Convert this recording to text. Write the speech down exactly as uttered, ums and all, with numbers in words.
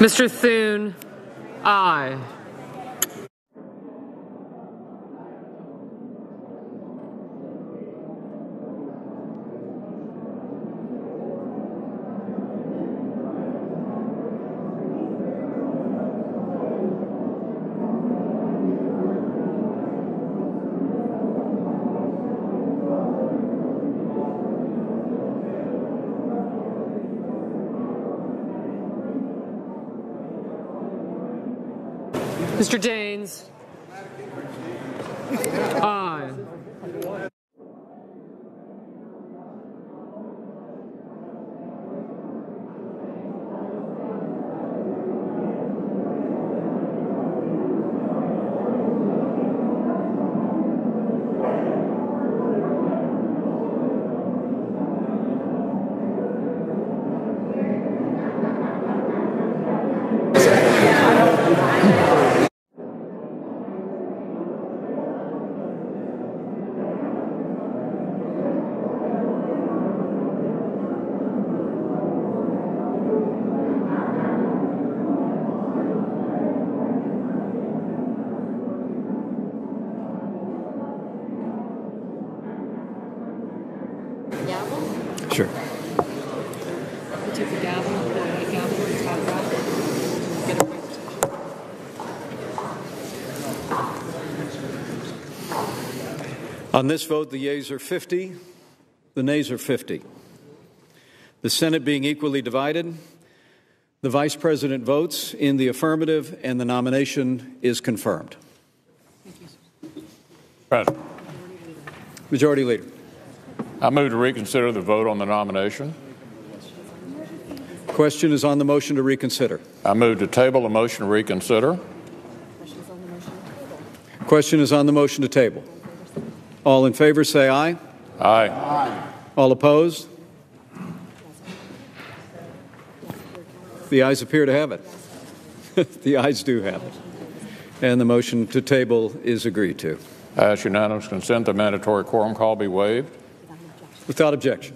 Mister Thune, aye. Mister Daines, aye. Sure. We took the gavel, the gavel, the top rock, get it whipped. On this vote, the yeas are fifty, the nays are fifty. The Senate being equally divided, the Vice President votes in the affirmative, and the nomination is confirmed. Thank you, sir. Majority Leader. I move to reconsider the vote on the nomination. Question is on the motion to reconsider. I move to table the motion to reconsider. Question is on the motion to table. All in favor say aye. Aye. Aye. All opposed? The ayes appear to have it. The ayes do have it. And the motion to table is agreed to. I ask unanimous consent the mandatory quorum call be waived. Without objection.